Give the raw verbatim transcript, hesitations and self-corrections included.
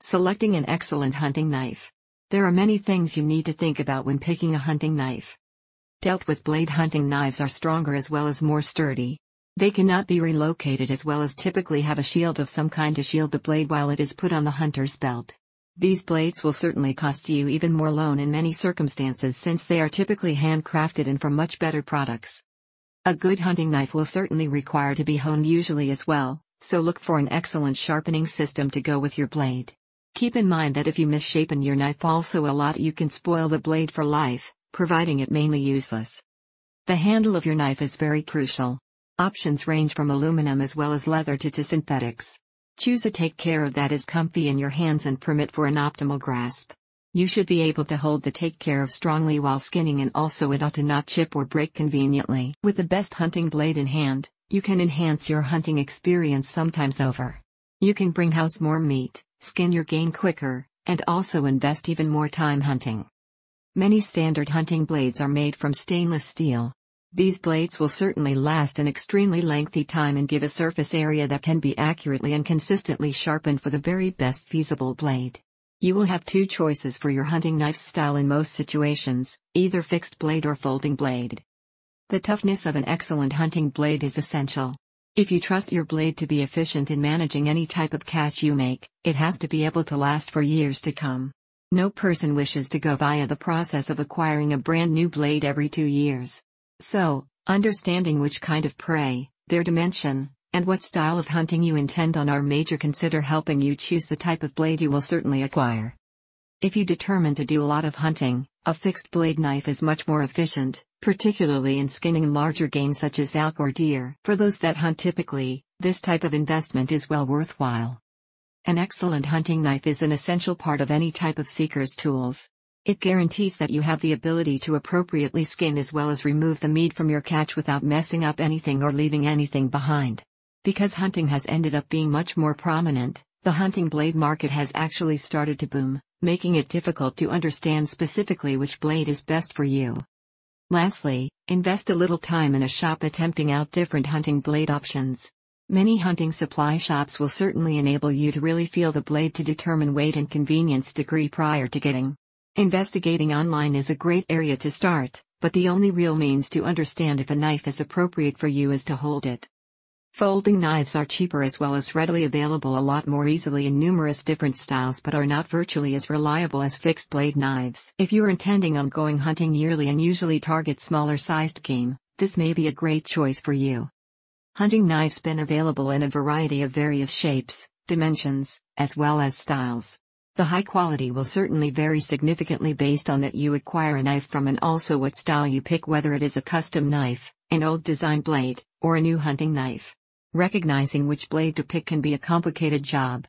Selecting an excellent hunting knife. There are many things you need to think about when picking a hunting knife. Delt-with blade hunting knives are stronger as well as more sturdy. They cannot be relocated as well as typically have a shield of some kind to shield the blade while it is put on the hunter's belt. These blades will certainly cost you even more loan in many circumstances since they are typically handcrafted and from much better products. A good hunting knife will certainly require to be honed usually as well, so look for an excellent sharpening system to go with your blade. Keep in mind that if you misshapen your knife also a lot you can spoil the blade for life, providing it mainly useless. The handle of your knife is very crucial. Options range from aluminum as well as leather to, to synthetics. Choose a take care of that is comfy in your hands and permit for an optimal grasp. You should be able to hold the take care of strongly while skinning, and also it ought to not chip or break conveniently. With the best hunting blade in hand, you can enhance your hunting experience sometimes over. You can bring house more meat, skin your game quicker, and also invest even more time hunting. Many standard hunting blades are made from stainless steel. These blades will certainly last an extremely lengthy time and give a surface area that can be accurately and consistently sharpened for the very best feasible blade. You will have two choices for your hunting knife style in most situations, either fixed blade or folding blade. The toughness of an excellent hunting blade is essential. If you trust your blade to be efficient in managing any type of catch you make, it has to be able to last for years to come. No person wishes to go via the process of acquiring a brand new blade every two years. So, understanding which kind of prey, their dimension, and what style of hunting you intend on are major consider helping you choose the type of blade you will certainly acquire. If you determine to do a lot of hunting, a fixed blade knife is much more efficient, particularly in skinning larger game such as elk or deer. For those that hunt typically, this type of investment is well worthwhile. An excellent hunting knife is an essential part of any type of seeker's tools. It guarantees that you have the ability to appropriately skin as well as remove the meat from your catch without messing up anything or leaving anything behind. Because hunting has ended up being much more prominent, the hunting blade market has actually started to boom, making it difficult to understand specifically which blade is best for you. Lastly, invest a little time in a shop attempting out different hunting blade options. Many hunting supply shops will certainly enable you to really feel the blade to determine weight and convenience degree prior to getting. Investigating online is a great area to start, but the only real means to understand if a knife is appropriate for you is to hold it. Folding knives are cheaper as well as readily available a lot more easily in numerous different styles, but are not virtually as reliable as fixed blade knives. If you're intending on going hunting yearly and usually target smaller sized game, this may be a great choice for you. Hunting knives been available in a variety of various shapes, dimensions, as well as styles. The high quality will certainly vary significantly based on that you acquire a knife from and also what style you pick, whether it is a custom knife, an old design blade, or a new hunting knife. Recognizing which blade to pick can be a complicated job.